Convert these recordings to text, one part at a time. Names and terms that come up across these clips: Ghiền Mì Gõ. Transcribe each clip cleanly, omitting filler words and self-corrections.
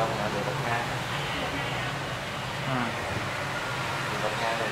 Long là người Bắc Nga. Người Bắc Nga đây.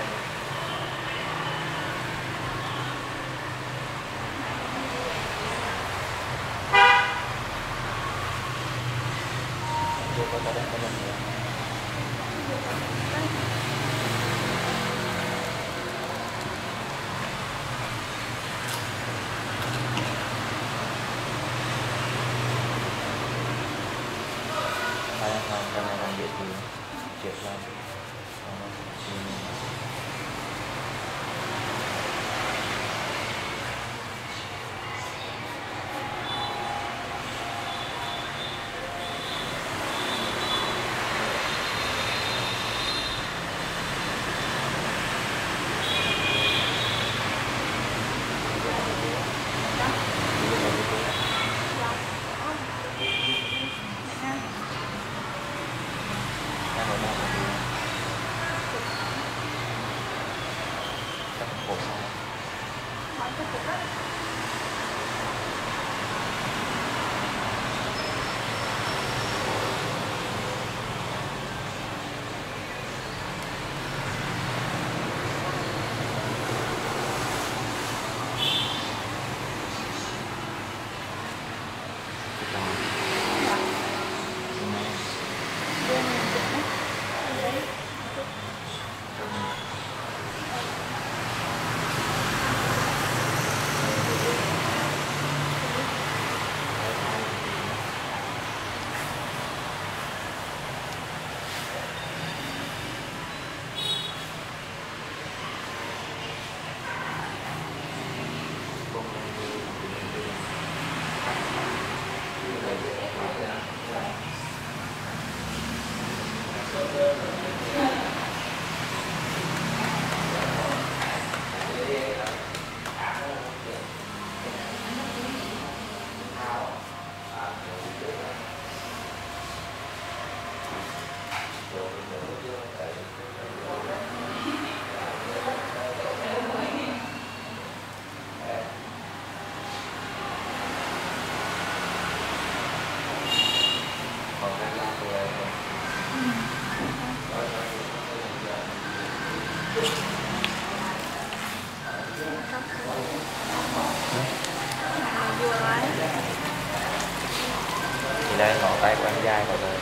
Đây ngọn tay của anh dai vào đây.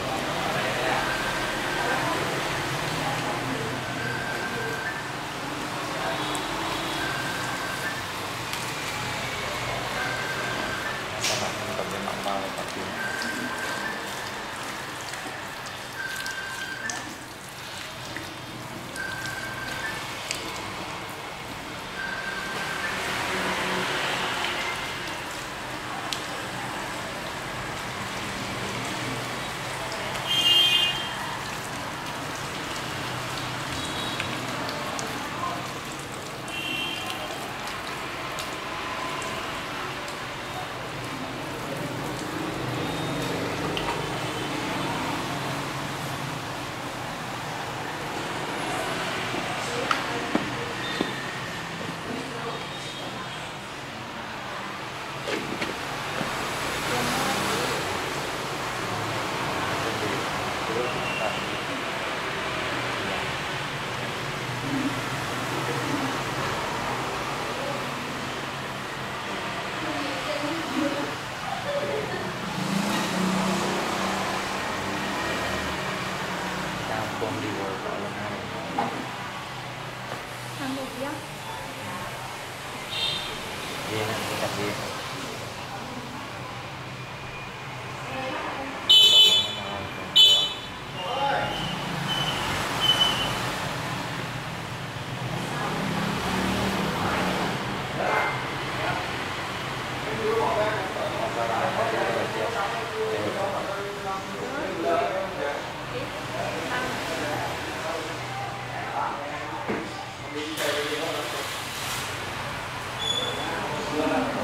Các bạn cầm cái mỏng bao này còn kia. Hãy subscribe cho kênh Ghiền Mì Gõ để không bỏ lỡ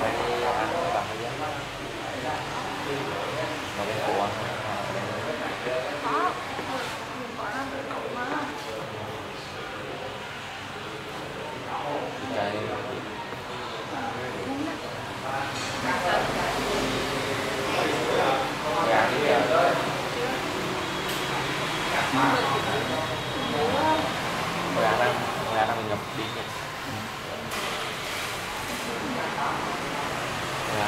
những video hấp dẫn.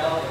Gõ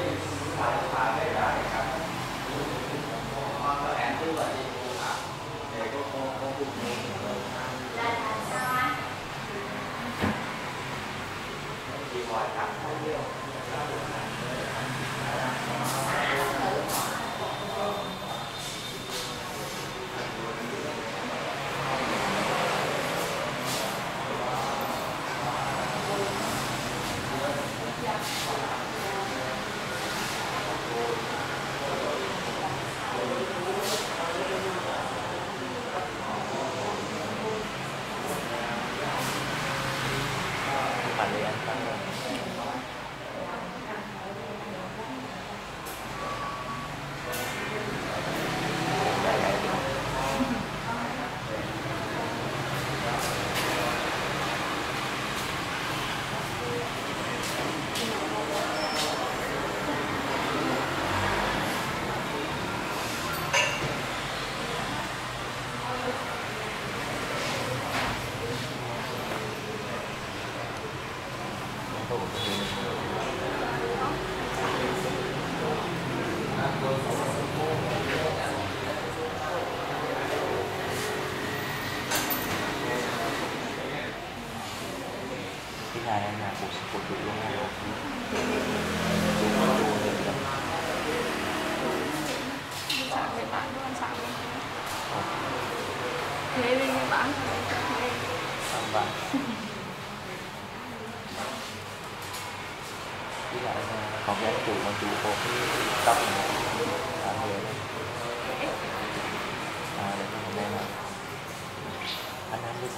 để không bỏ lỡ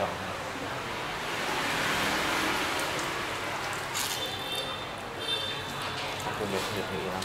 cầu này. Không được nghỉ lắm.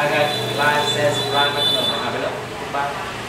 Like, share, subscribe và hẹn gặp lại.